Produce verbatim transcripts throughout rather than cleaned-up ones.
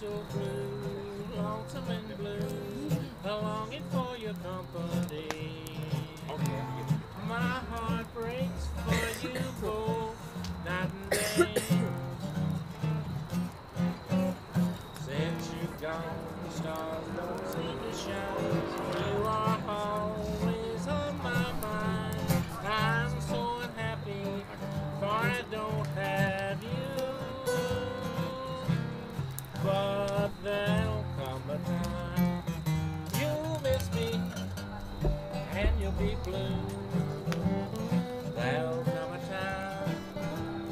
so blue, lonesome and blue, a longing for your company. My heart breaks for you both, night and day. Since you've gone, the stars don't seem to shine. You are always on my mind. I'm so unhappy, for I don't have you. But there'll come a time you'll miss me, and you'll be blue. There'll come a time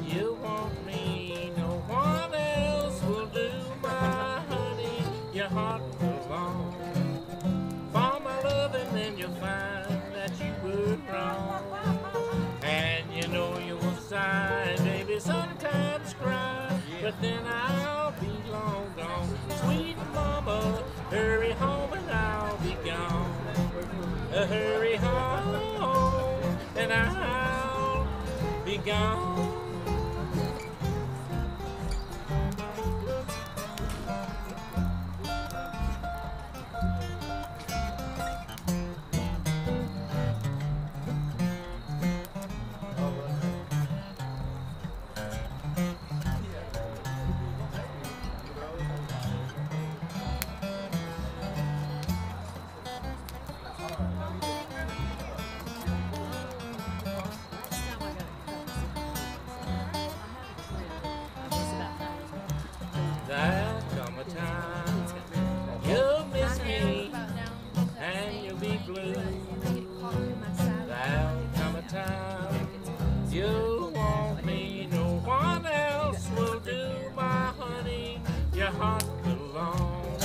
you want me, no one else will do, my honey. Your heart will long for my love, and then you'll find that you were wrong. And you know you will sigh, baby, sometimes cry, but then I'll be long gone. Sweet mama, hurry home and I'll be gone. Uh, hurry home and I'll be gone. There'll come a time you'll miss me, and you'll be blue. There'll come a time you want me, no one else will do, my honey. Your heart will long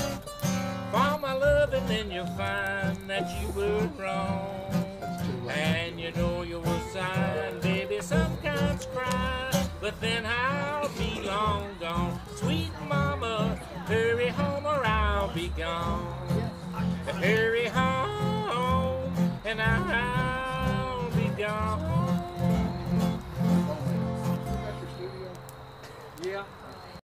for my love, and then you'll find that you were wrong. And you know you will sigh, baby, sometimes cry, but then I'll be long gone. Sweet mama, hurry home or I'll be gone. Hurry home and I'll be gone.